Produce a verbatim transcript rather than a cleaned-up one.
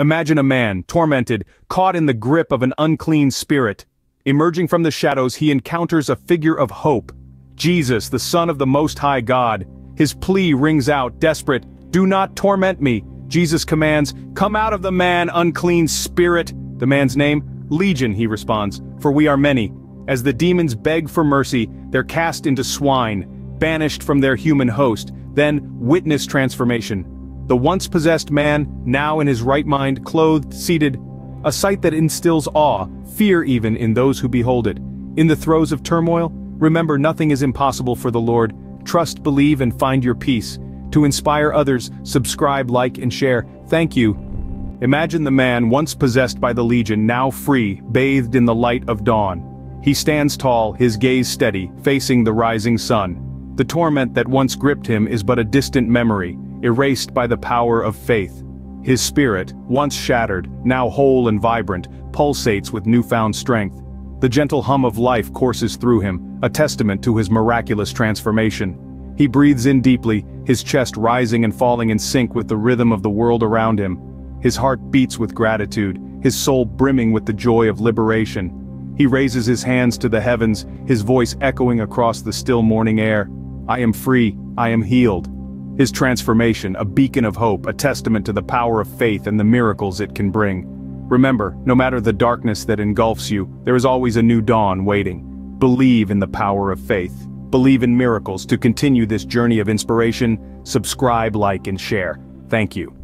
Imagine a man, tormented, caught in the grip of an unclean spirit. Emerging from the shadows, he encounters a figure of hope. Jesus, the Son of the Most High God. His plea rings out, desperate, "Do not torment me." Jesus commands, "Come out of the man, unclean spirit." The man's name? Legion, he responds, "for we are many." As the demons beg for mercy, they're cast into swine, banished from their human host. Then, witness transformation. The once possessed man, now in his right mind, clothed, seated. A sight that instills awe, fear even, in those who behold it. In the throes of turmoil, remember nothing is impossible for the Lord. Trust, believe, and find your peace. To inspire others, subscribe, like, and share. Thank you. Imagine the man once possessed by the Legion, now free, bathed in the light of dawn. He stands tall, his gaze steady, facing the rising sun. The torment that once gripped him is but a distant memory, erased by the power of faith. His spirit, once shattered, now whole and vibrant, pulsates with newfound strength. The gentle hum of life courses through him, a testament to his miraculous transformation. He breathes in deeply, his chest rising and falling in sync with the rhythm of the world around him. His heart beats with gratitude, his soul brimming with the joy of liberation. He raises his hands to the heavens, his voice echoing across the still morning air. "I am free, I am healed." His transformation, a beacon of hope, a testament to the power of faith and the miracles it can bring. Remember, no matter the darkness that engulfs you, there is always a new dawn waiting. Believe in the power of faith. Believe in miracles. To continue this journey of inspiration, subscribe, like, and share. Thank you.